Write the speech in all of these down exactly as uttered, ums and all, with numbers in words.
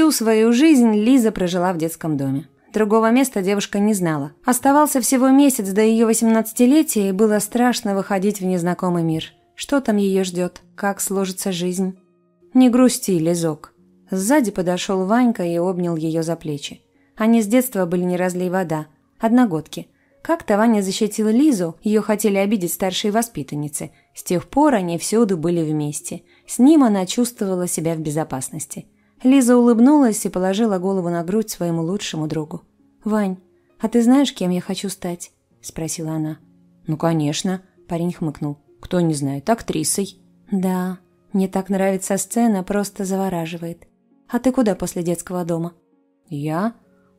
Всю свою жизнь Лиза прожила в детском доме. Другого места девушка не знала. Оставался всего месяц до ее восемнадцатилетия, и было страшно выходить в незнакомый мир. Что там ее ждет? Как сложится жизнь? «Не грусти, Лизок». Сзади подошел Ванька и обнял ее за плечи. Они с детства были не разлей вода, одногодки. Как-то Ваня защитил Лизу, ее хотели обидеть старшие воспитанницы. С тех пор они всюду были вместе. С ним она чувствовала себя в безопасности. Лиза улыбнулась и положила голову на грудь своему лучшему другу. «Вань, а ты знаешь, кем я хочу стать?» – спросила она. «Ну, конечно», – парень хмыкнул. «Кто не знает, актрисой». «Да, мне так нравится сцена, просто завораживает. А ты куда после детского дома?» «Я?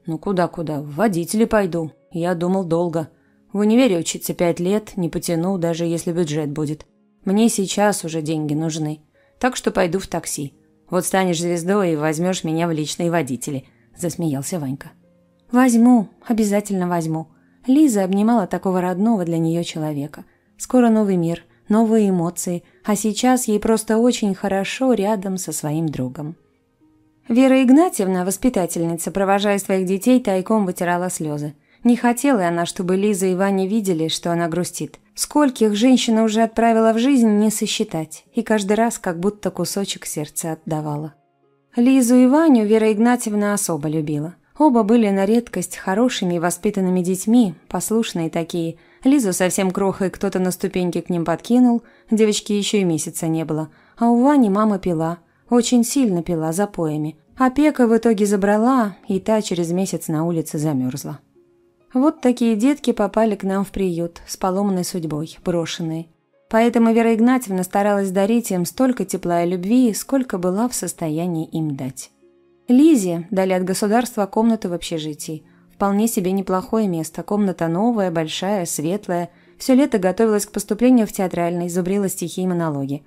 Ну, куда-куда, в водители пойду. Я думал долго. В универе учиться пять лет, не потяну, даже если бюджет будет. Мне сейчас уже деньги нужны. Так что пойду в такси. Вот станешь звездой и возьмешь меня в личные водители», – засмеялся Ванька. «Возьму, обязательно возьму». Лиза обнимала такого родного для нее человека. Скоро новый мир, новые эмоции, а сейчас ей просто очень хорошо рядом со своим другом. Вера Игнатьевна, воспитательница, провожая своих детей, тайком вытирала слезы. Не хотела она, чтобы Лиза и Ваня видели, что она грустит. Скольких женщина уже отправила в жизнь, не сосчитать, и каждый раз как будто кусочек сердца отдавала. Лизу и Ваню Вера Игнатьевна особо любила. Оба были на редкость хорошими и воспитанными детьми, послушные такие. Лизу совсем крохой кто-то на ступеньке к ним подкинул, девочки еще и месяца не было, а у Вани мама пила. Очень сильно пила запоями. Опека в итоге забрала, и та через месяц на улице замерзла. Вот такие детки попали к нам в приют, с поломанной судьбой, брошенные. Поэтому Вера Игнатьевна старалась дарить им столько тепла и любви, сколько была в состоянии им дать. Лизе дали от государства комнату в общежитии. Вполне себе неплохое место, комната новая, большая, светлая. Все лето готовилась к поступлению в театральный, зубрила стихи и монологи.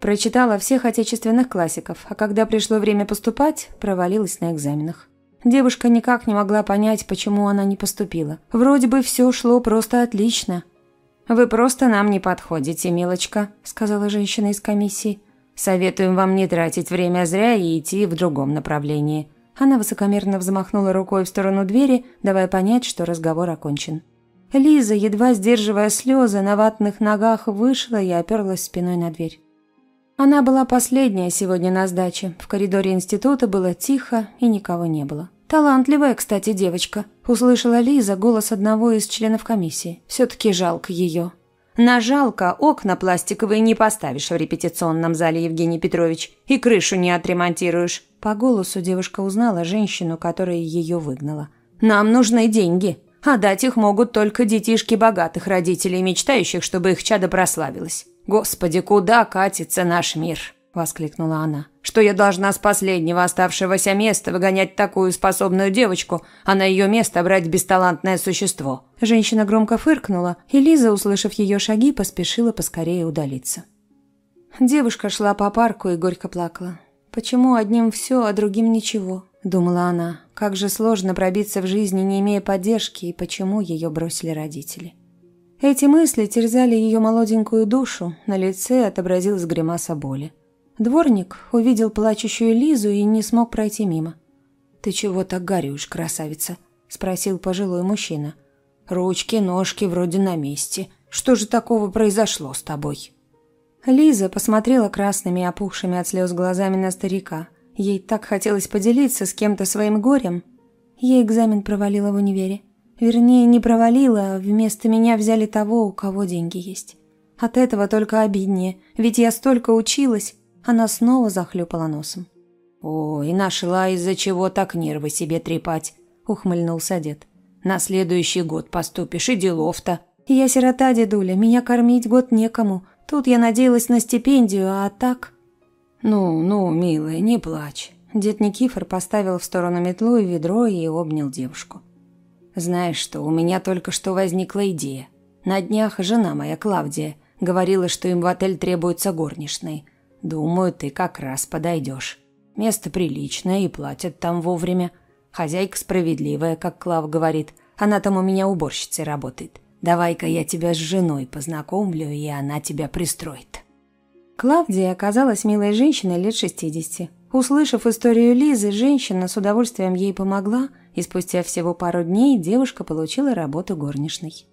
Прочитала всех отечественных классиков, а когда пришло время поступать, провалилась на экзаменах. Девушка никак не могла понять, почему она не поступила. Вроде бы все шло просто отлично. «Вы просто нам не подходите, милочка», – сказала женщина из комиссии. «Советуем вам не тратить время зря и идти в другом направлении». Она высокомерно взмахнула рукой в сторону двери, давая понять, что разговор окончен. Лиза, едва сдерживая слезы, на ватных ногах вышла и оперлась спиной на дверь. Она была последняя сегодня на сдаче. В коридоре института было тихо и никого не было. «Талантливая, кстати, девочка», – услышала Лиза голос одного из членов комиссии. «Все-таки жалко ее». «На жалко окна пластиковые не поставишь в репетиционном зале, Евгений Петрович, и крышу не отремонтируешь». По голосу девушка узнала женщину, которая ее выгнала. «Нам нужны деньги, а дать их могут только детишки богатых родителей, мечтающих, чтобы их чадо прославилось». «Господи, куда катится наш мир?» – воскликнула она. «Что я должна с последнего оставшегося места выгонять такую способную девочку, а на ее место брать бесталантное существо?» Женщина громко фыркнула, и Лиза, услышав ее шаги, поспешила поскорее удалиться. Девушка шла по парку и горько плакала. «Почему одним все, а другим ничего?» – думала она. «Как же сложно пробиться в жизни, не имея поддержки, и почему ее бросили родители?» Эти мысли терзали ее молоденькую душу, на лице отобразилась гримаса боли. Дворник увидел плачущую Лизу и не смог пройти мимо. «Ты чего так горюешь, красавица?» – спросил пожилой мужчина. «Ручки, ножки вроде на месте. Что же такого произошло с тобой?» Лиза посмотрела красными и опухшими от слез глазами на старика. Ей так хотелось поделиться с кем-то своим горем. Ей экзамен провалила в универе. Вернее, не провалила, вместо меня взяли того, у кого деньги есть. От этого только обиднее, ведь я столько училась». Она снова захлюпала носом. «Ой, нашла из-за чего так нервы себе трепать», – ухмыльнулся дед. «На следующий год поступишь, и делов-то». «Я сирота, дедуля, меня кормить год некому. Тут я надеялась на стипендию, а так...» «Ну, ну, милая, не плачь». Дед Никифор поставил в сторону метлу и ведро и обнял девушку. «Знаешь что, у меня только что возникла идея. На днях жена моя, Клавдия, говорила, что им в отель требуются горничные. Думаю, ты как раз подойдешь. Место приличное и платят там вовремя. Хозяйка справедливая, как Клав говорит. Она там у меня уборщицей работает. Давай-ка я тебя с женой познакомлю, и она тебя пристроит». Клавдия оказалась милой женщиной лет шестидесяти. Услышав историю Лизы, женщина с удовольствием ей помогла, и спустя всего пару дней девушка получила работу горничной.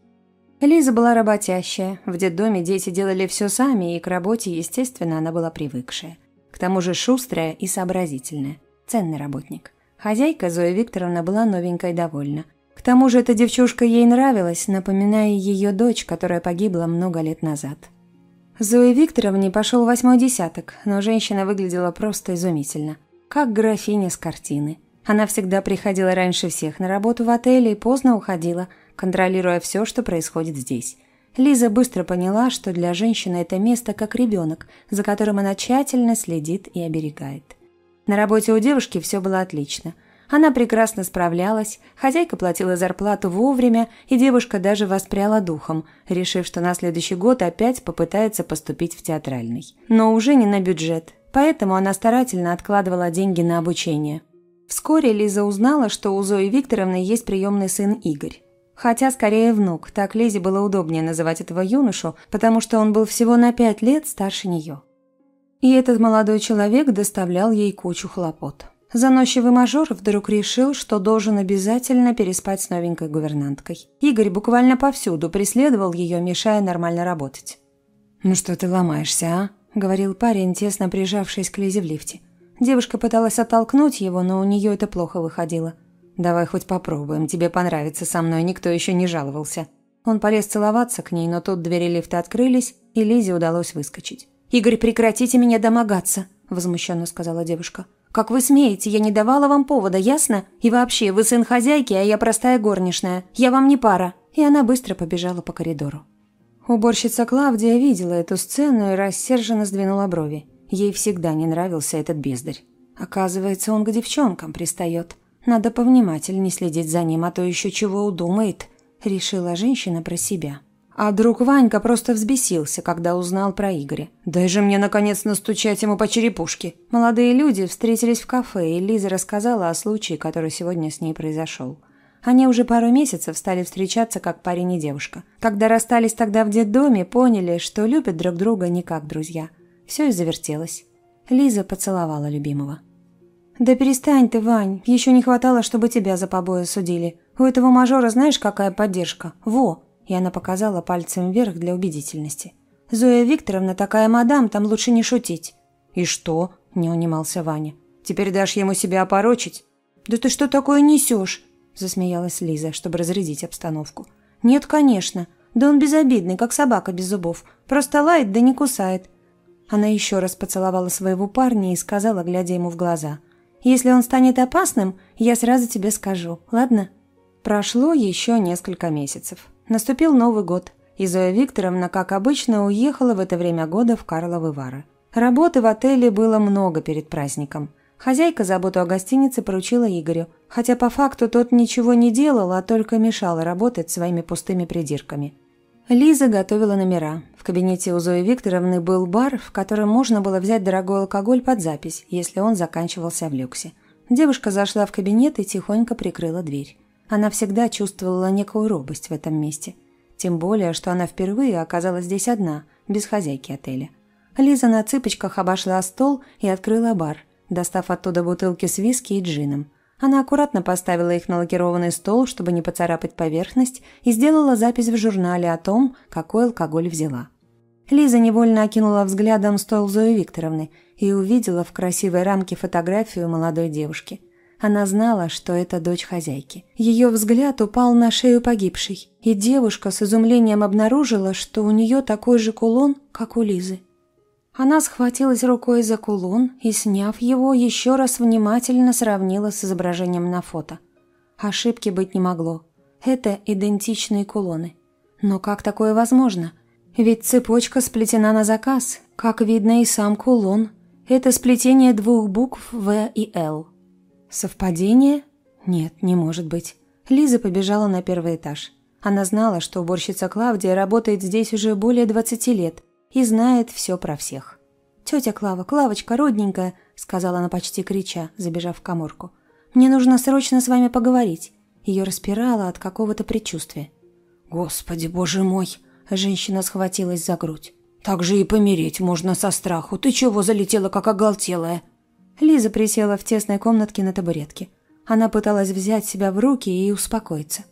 Лиза была работящая, в детдоме дети делали все сами, и к работе, естественно, она была привыкшая. К тому же шустрая и сообразительная, ценный работник. Хозяйка Зоя Викторовна была новенькой довольна. К тому же эта девчушка ей нравилась, напоминая ее дочь, которая погибла много лет назад. Зое Викторовне пошел восьмой десяток, но женщина выглядела просто изумительно. Как графиня с картины. Она всегда приходила раньше всех на работу в отеле и поздно уходила, контролируя все, что происходит здесь. Лиза быстро поняла, что для женщины это место как ребенок, за которым она тщательно следит и оберегает. На работе у девушки все было отлично. Она прекрасно справлялась, хозяйка платила зарплату вовремя, и девушка даже воспряла духом, решив, что на следующий год опять попытается поступить в театральный. Но уже не на бюджет, поэтому она старательно откладывала деньги на обучение. Вскоре Лиза узнала, что у Зои Викторовны есть приемный сын Игорь. Хотя скорее внук, так Лизе было удобнее называть этого юношу, потому что он был всего на пять лет старше нее. И этот молодой человек доставлял ей кучу хлопот. Заносчивый мажор вдруг решил, что должен обязательно переспать с новенькой гувернанткой. Игорь буквально повсюду преследовал ее, мешая нормально работать. «Ну что ты ломаешься, а?» – говорил парень, тесно прижавшись к Лизе в лифте. Девушка пыталась оттолкнуть его, но у нее это плохо выходило. «Давай хоть попробуем, тебе понравится со мной, никто еще не жаловался». Он полез целоваться к ней, но тут двери лифта открылись, и Лизе удалось выскочить. «Игорь, прекратите меня домогаться», – возмущенно сказала девушка. «Как вы смеете, я не давала вам повода, ясно? И вообще, вы сын хозяйки, а я простая горничная. Я вам не пара». И она быстро побежала по коридору. Уборщица Клавдия видела эту сцену и рассерженно сдвинула брови. Ей всегда не нравился этот бездарь. Оказывается, он к девчонкам пристает. Надо повнимательнее следить за ним, а то еще чего удумает, решила женщина про себя. А друг Ванька просто взбесился, когда узнал про Игоря. «Дай же мне, наконец, настучать ему по черепушке!» Молодые люди встретились в кафе, и Лиза рассказала о случае, который сегодня с ней произошел. Они уже пару месяцев стали встречаться как парень и девушка. Когда расстались тогда в детдоме, поняли, что любят друг друга не как друзья. Все и завертелось. Лиза поцеловала любимого. «Да перестань ты, Вань, еще не хватало, чтобы тебя за побои судили. У этого мажора знаешь, какая поддержка? Во!» И она показала пальцем вверх для убедительности. «Зоя Викторовна такая мадам, там лучше не шутить». «И что?» – не унимался Ваня. «Теперь дашь ему себя опорочить?» «Да ты что такое несешь?» – засмеялась Лиза, чтобы разрядить обстановку. «Нет, конечно. Да он безобидный, как собака без зубов. Просто лает, да не кусает». Она еще раз поцеловала своего парня и сказала, глядя ему в глаза: «Если он станет опасным, я сразу тебе скажу, ладно?» Прошло еще несколько месяцев. Наступил Новый год, и Зоя Викторовна, как обычно, уехала в это время года в Карловы Вары. Работы в отеле было много перед праздником. Хозяйка заботу о гостинице поручила Игорю, хотя по факту тот ничего не делал, а только мешал работать своими пустыми придирками. Лиза готовила номера. В кабинете у Зои Викторовны был бар, в котором можно было взять дорогой алкоголь под запись, если он заканчивался в люксе. Девушка зашла в кабинет и тихонько прикрыла дверь. Она всегда чувствовала некую робость в этом месте. Тем более, что она впервые оказалась здесь одна, без хозяйки отеля. Лиза на цыпочках обошла стол и открыла бар, достав оттуда бутылки с виски и джином. Она аккуратно поставила их на лакированный стол, чтобы не поцарапать поверхность, и сделала запись в журнале о том, какой алкоголь взяла. Лиза невольно окинула взглядом стол Зои Викторовны и увидела в красивой рамке фотографию молодой девушки. Она знала, что это дочь хозяйки. Ее взгляд упал на шею погибшей, и девушка с изумлением обнаружила, что у нее такой же кулон, как у Лизы. Она схватилась рукой за кулон и, сняв его, еще раз внимательно сравнила с изображением на фото. Ошибки быть не могло. Это идентичные кулоны. Но как такое возможно? Ведь цепочка сплетена на заказ, как видно и сам кулон. Это сплетение двух букв «В» и «Л». Совпадение? Нет, не может быть. Лиза побежала на первый этаж. Она знала, что уборщица Клавдия работает здесь уже более двадцати лет, и знает все про всех. «Тетя Клава, Клавочка, родненькая», – сказала она почти крича, забежав в каморку. «Мне нужно срочно с вами поговорить». Ее распирало от какого-то предчувствия. «Господи, боже мой!» – женщина схватилась за грудь. «Так же и помереть можно со страху. Ты чего залетела, как оголтелая?» Лиза присела в тесной комнатке на табуретке. Она пыталась взять себя в руки и успокоиться.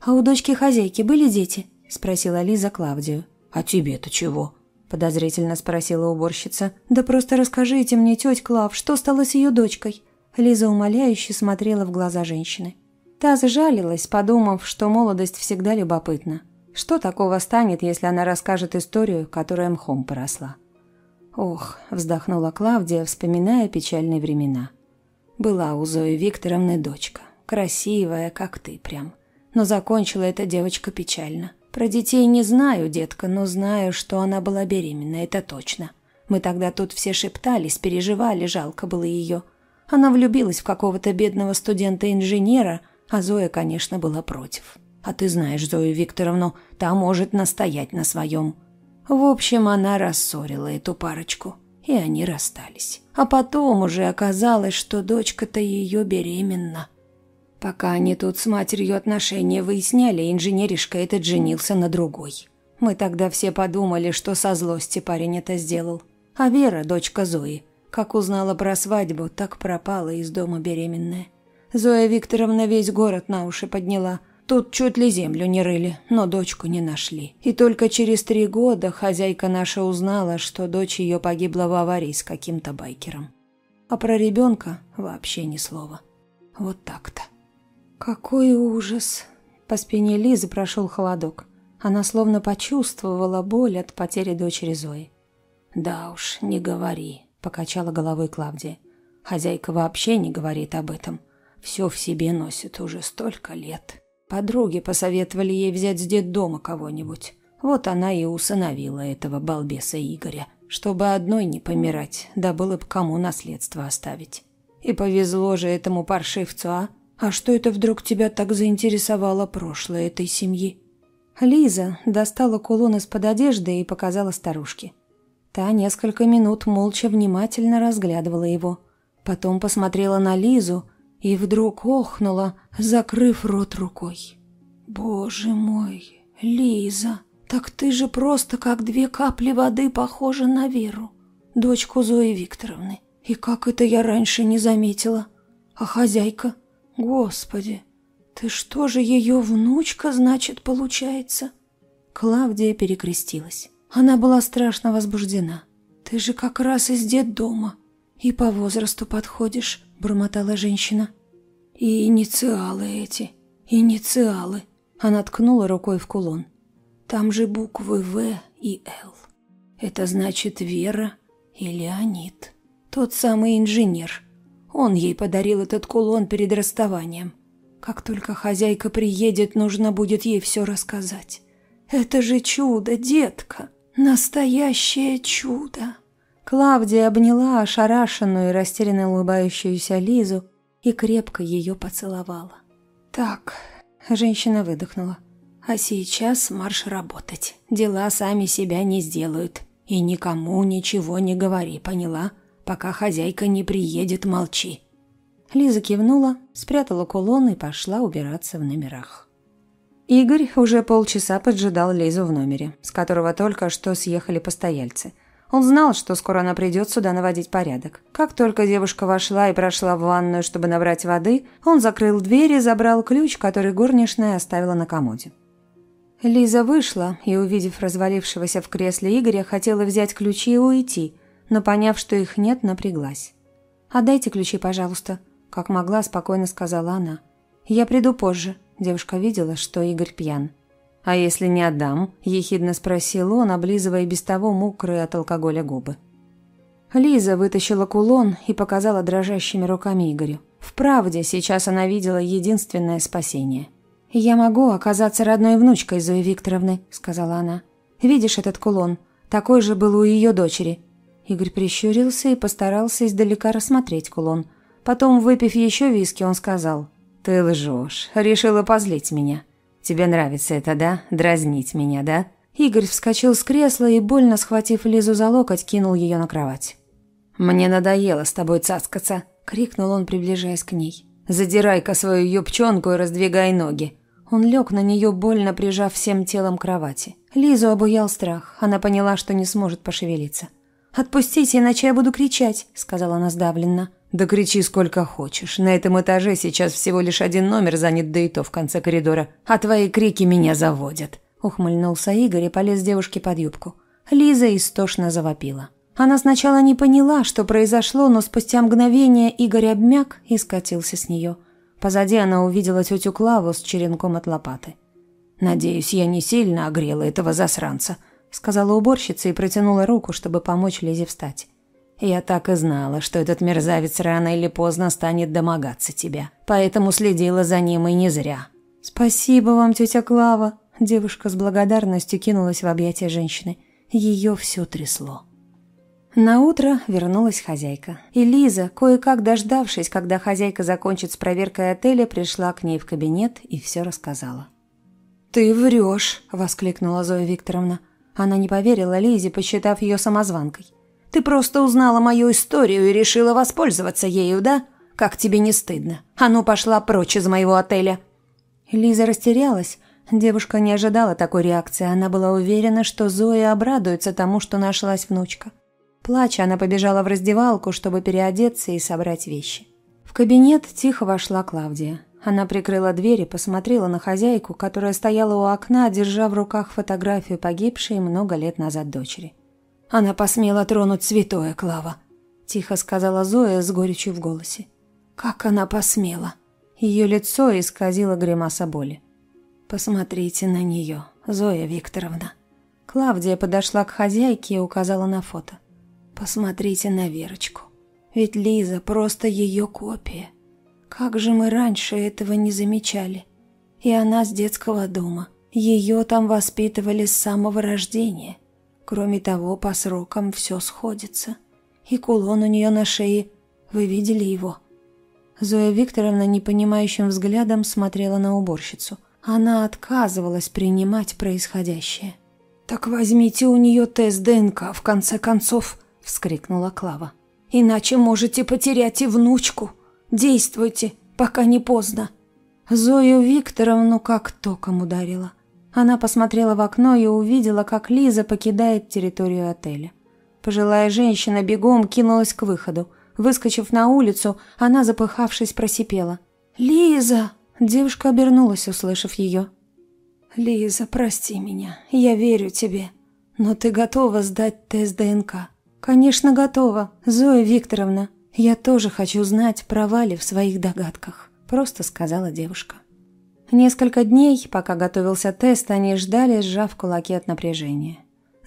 «А у дочки хозяйки были дети?» – спросила Лиза Клавдию. «А тебе-то чего?» – подозрительно спросила уборщица. «Да просто расскажите мне, тетя Клав, что стало с ее дочкой?» Лиза умоляюще смотрела в глаза женщины. Та сжалилась, подумав, что молодость всегда любопытна. Что такого станет, если она расскажет историю, которая мхом поросла? «Ох», – вздохнула Клавдия, вспоминая печальные времена. «Была у Зои Викторовны дочка, красивая, как ты прям. Но закончила эта девочка печально. Про детей не знаю, детка, но знаю, что она была беременна, это точно. Мы тогда тут все шептались, переживали, жалко было ее. Она влюбилась в какого-то бедного студента-инженера, а Зоя, конечно, была против. А ты знаешь Зою Викторовну, та может настоять на своем. В общем, она рассорила эту парочку, и они расстались. А потом уже оказалось, что дочка-то ее беременна. Пока они тут с матерью отношения выясняли, инженеришка этот женился на другой. Мы тогда все подумали, что со злости парень это сделал. А Вера, дочка Зои, как узнала про свадьбу, так пропала из дома беременная. Зоя Викторовна весь город на уши подняла. Тут чуть ли землю не рыли, но дочку не нашли. И только через три года хозяйка наша узнала, что дочь ее погибла в аварии с каким-то байкером. А про ребенка вообще ни слова. Вот так-то». «Какой ужас!» По спине Лизы прошел холодок. Она словно почувствовала боль от потери дочери Зои. «Да уж, не говори», – покачала головой Клавдия. «Хозяйка вообще не говорит об этом. Все в себе носит уже столько лет. Подруги посоветовали ей взять с детдома кого-нибудь. Вот она и усыновила этого балбеса Игоря, чтобы одной не помирать, да было бы кому наследство оставить. И повезло же этому паршивцу, а? А что это вдруг тебя так заинтересовало прошлое этой семьи?» Лиза достала кулон из-под одежды и показала старушке. Та несколько минут молча внимательно разглядывала его. Потом посмотрела на Лизу и вдруг охнула, закрыв рот рукой. «Боже мой, Лиза, так ты же просто как две капли воды похожа на Веру, дочку Зои Викторовны. И как это я раньше не заметила? А хозяйка? Господи, ты что же ее внучка, значит, получается?» Клавдия перекрестилась. Она была страшно возбуждена. «Ты же как раз из детдома и по возрасту подходишь», – бормотала женщина. «И инициалы эти, инициалы», – она ткнула рукой в кулон. «Там же буквы В и Л. Это значит Вера и Леонид, тот самый инженер. Он ей подарил этот кулон перед расставанием. Как только хозяйка приедет, нужно будет ей все рассказать. Это же чудо, детка, настоящее чудо!» Клавдия обняла ошарашенную и растерянно улыбающуюся Лизу и крепко ее поцеловала. «Так», – женщина выдохнула, – «а сейчас марш работать. Дела сами себя не сделают. И никому ничего не говори, поняла? Пока хозяйка не приедет, молчи». Лиза кивнула, спрятала кулон и пошла убираться в номерах. Игорь уже полчаса поджидал Лизу в номере, с которого только что съехали постояльцы. Он знал, что скоро она придет сюда наводить порядок. Как только девушка вошла и прошла в ванную, чтобы набрать воды, он закрыл дверь и забрал ключ, который горничная оставила на комоде. Лиза вышла и, увидев развалившегося в кресле Игоря, хотела взять ключи и уйти, но, поняв, что их нет, напряглась. «Отдайте ключи, пожалуйста», – как могла, спокойно сказала она. «Я приду позже», – девушка видела, что Игорь пьян. «А если не отдам?» – ехидно спросил он, облизывая без того мокрые от алкоголя губы. Лиза вытащила кулон и показала дрожащими руками Игорю. Вправде, сейчас она видела единственное спасение. «Я могу оказаться родной внучкой Зои Викторовны», – сказала она. «Видишь этот кулон? Такой же был у ее дочери». Игорь прищурился и постарался издалека рассмотреть кулон. Потом, выпив еще виски, он сказал: «Ты лжешь. Решила позлить меня. Тебе нравится это, да? Дразнить меня, да?» Игорь вскочил с кресла и, больно схватив Лизу за локоть, кинул ее на кровать. «Мне надоело с тобой цаскаться», – крикнул он, приближаясь к ней. «Задирай-ка свою юбчонку и раздвигай ноги». Он лег на нее, больно прижав всем телом к кровати. Лизу обуял страх. Она поняла, что не сможет пошевелиться. «Отпустите, иначе я буду кричать», – сказала она сдавленно. Да кричи сколько хочешь. На этом этаже сейчас всего лишь один номер занят, да и то в конце коридора. А твои крики меня заводят. Ухмыльнулся Игорь и полез девушке под юбку. Лиза истошно завопила. Она сначала не поняла, что произошло, но спустя мгновение Игорь обмяк и скатился с нее. Позади она увидела тетю Клаву с черенком от лопаты. «Надеюсь, я не сильно огрела этого засранца», – сказала уборщица и протянула руку, чтобы помочь Лизе встать. «Я так и знала, что этот мерзавец рано или поздно станет домогаться тебя, поэтому следила за ним и не зря». «Спасибо вам, тетя Клава», – девушка с благодарностью кинулась в объятия женщины. Ее все трясло. Наутро вернулась хозяйка. И Лиза, кое-как дождавшись, когда хозяйка закончит с проверкой отеля, пришла к ней в кабинет и все рассказала. «Ты врешь!» – воскликнула Зоя Викторовна. Она не поверила Лизе, посчитав ее самозванкой. «Ты просто узнала мою историю и решила воспользоваться ею, да? Как тебе не стыдно? А ну пошла прочь из моего отеля!» Лиза растерялась. Девушка не ожидала такой реакции. Она была уверена, что Зоя обрадуется тому, что нашлась внучка. Плача, она побежала в раздевалку, чтобы переодеться и собрать вещи. В кабинет тихо вошла Клавдия. Она прикрыла дверь и посмотрела на хозяйку, которая стояла у окна, держа в руках фотографию погибшей много лет назад дочери. «Она посмела тронуть святое, Клава», – тихо сказала Зоя с горечью в голосе. «Как она посмела?» Ее лицо исказило гримаса боли. «Посмотрите на нее, Зоя Викторовна». Клавдия подошла к хозяйке и указала на фото. «Посмотрите на Верочку. Ведь Лиза просто ее копия. Как же мы раньше этого не замечали? И она с детского дома. Ее там воспитывали с самого рождения. Кроме того, по срокам все сходится. И кулон у нее на шее. Вы видели его?» Зоя Викторовна непонимающим взглядом смотрела на уборщицу. Она отказывалась принимать происходящее. «Так возьмите у нее тест ДНК, в конце концов», — вскрикнула Клава. «Иначе можете потерять и внучку. Действуйте, пока не поздно». Зою Викторовну как током ударила. Она посмотрела в окно и увидела, как Лиза покидает территорию отеля. Пожилая женщина бегом кинулась к выходу. Выскочив на улицу, она, запыхавшись, просипела: «Лиза!» Девушка обернулась, услышав ее. «Лиза, прости меня, я верю тебе. Но ты готова сдать тест ДНК?» «Конечно, готова, Зоя Викторовна. Я тоже хочу знать, права ли в своих догадках», – просто сказала девушка. Несколько дней, пока готовился тест, они ждали, сжав кулаки от напряжения.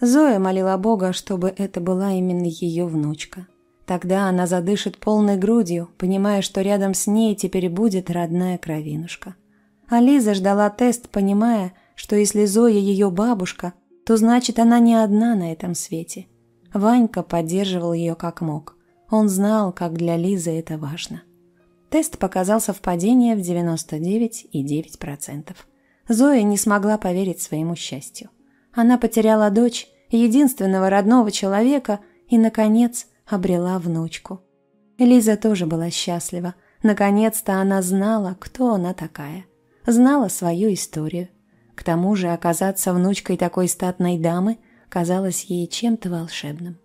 Зоя молила Бога, чтобы это была именно ее внучка. Тогда она задышит полной грудью, понимая, что рядом с ней теперь будет родная кровинушка. А Лиза ждала тест, понимая, что если Зоя ее бабушка, то значит, она не одна на этом свете. Ванька поддерживал ее как мог. Он знал, как для Лизы это важно. Тест показал совпадение в девяносто девять и девять десятых процента. Зоя не смогла поверить своему счастью. Она потеряла дочь, единственного родного человека, и, наконец, обрела внучку. Лиза тоже была счастлива. Наконец-то она знала, кто она такая. Знала свою историю. К тому же оказаться внучкой такой статной дамы казалось ей чем-то волшебным.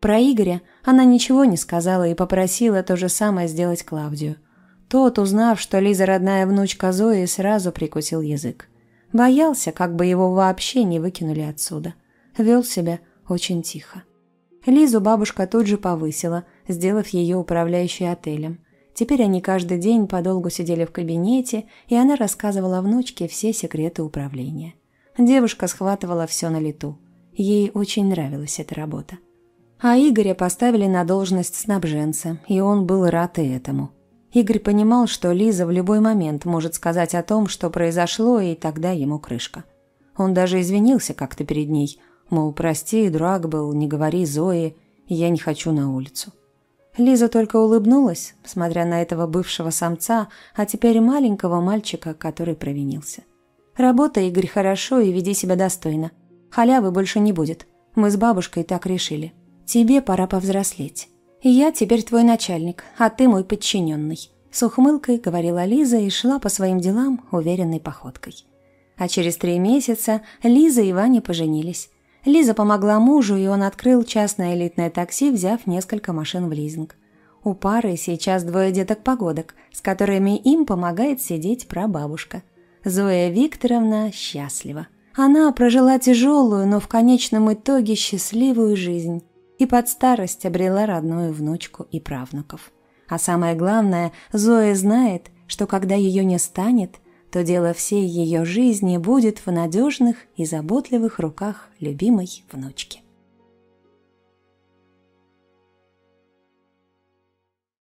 Про Игоря она ничего не сказала и попросила то же самое сделать Клавдию. Тот, узнав, что Лиза родная внучка Зои, сразу прикусил язык. Боялся, как бы его вообще не выкинули отсюда. Вел себя очень тихо. Лизу бабушка тут же повысила, сделав ее управляющей отелем. Теперь они каждый день подолгу сидели в кабинете, и она рассказывала внучке все секреты управления. Девушка схватывала все на лету. Ей очень нравилась эта работа. А Игоря поставили на должность снабженца, и он был рад и этому. Игорь понимал, что Лиза в любой момент может сказать о том, что произошло, и тогда ему крышка. Он даже извинился как-то перед ней, мол, прости, дурак был, не говори Зое, я не хочу на улицу. Лиза только улыбнулась, смотря на этого бывшего самца, а теперь маленького мальчика, который провинился. «Работай, Игорь, хорошо и веди себя достойно. Халявы больше не будет. Мы с бабушкой так решили. Тебе пора повзрослеть. Я теперь твой начальник, а ты мой подчиненный», — с ухмылкой говорила Лиза и шла по своим делам уверенной походкой. А через три месяца Лиза и Ваня поженились. Лиза помогла мужу, и он открыл частное элитное такси, взяв несколько машин в лизинг. У пары сейчас двое деток-погодок, с которыми им помогает сидеть прабабушка. Зоя Викторовна счастлива. Она прожила тяжелую, но в конечном итоге счастливую жизнь и под старость обрела родную внучку и правнуков. А самое главное, Зоя знает, что когда ее не станет, то дело всей ее жизни будет в надежных и заботливых руках любимой внучки.